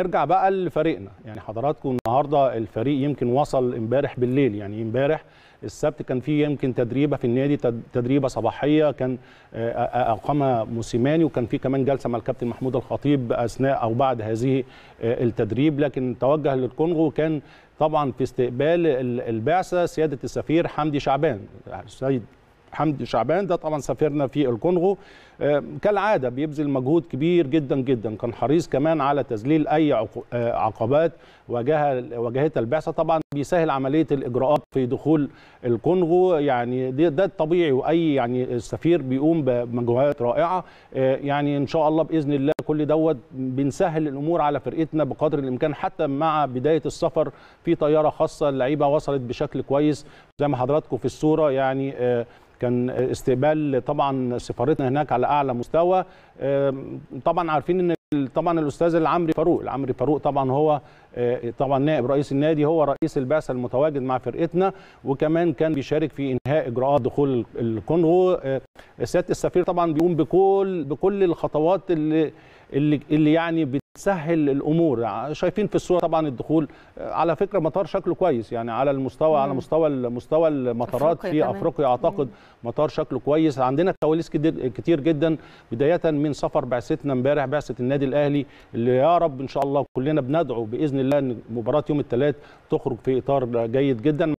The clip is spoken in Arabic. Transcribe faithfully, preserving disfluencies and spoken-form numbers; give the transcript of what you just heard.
نرجع بقى لفريقنا. يعني حضراتكم النهارده الفريق يمكن وصل امبارح بالليل، يعني امبارح السبت كان فيه يمكن تدريبه في النادي، تدريبه صباحيه كان اقامها مسيماني، وكان فيه كمان جلسه مع الكابتن محمود الخطيب اثناء او بعد هذه التدريب. لكن توجه للكونغو كان طبعا في استقبال البعثه سياده السفير حمدي شعبان. السيد حمدي شعبان ده طبعا سفيرنا في الكونغو كالعاده بيبذل مجهود كبير جدا جدا، كان حريص كمان على تذليل اي عقبات واجهتها البعثه، طبعا بيسهل عمليه الاجراءات في دخول الكونغو. يعني ده الطبيعي، واي يعني السفير بيقوم بمجهودات رائعه. يعني ان شاء الله باذن الله كل دوت بنسهل الامور على فرقتنا بقدر الامكان، حتى مع بدايه السفر في طياره خاصه اللعيبه وصلت بشكل كويس زي ما حضراتكم في الصوره. يعني كان استقبال طبعا سفارتنا هناك على اعلى مستوى. طبعا عارفين ان طبعا الاستاذ العمري فاروق العمري فاروق طبعا هو طبعا نائب رئيس النادي، هو رئيس البعثه المتواجد مع فرقتنا، وكمان كان بيشارك في انهاء اجراءات دخول الكونغو. سياده السفير طبعا بيقوم بكل بكل الخطوات اللي اللي اللي يعني بتسهل الامور. شايفين في الصوره طبعا الدخول، على فكره مطار شكله كويس، يعني على المستوى مم. على مستوى مستوى المطارات في كمان. افريقيا اعتقد مم. مطار شكله كويس. عندنا كواليس كتير جدا، بدايه من سفر بعثتنا امبارح بعثه النادي الاهلي، اللي يا رب ان شاء الله كلنا بندعو باذن الله ان مباراه يوم الثلاث تخرج في اطار جيد جدا.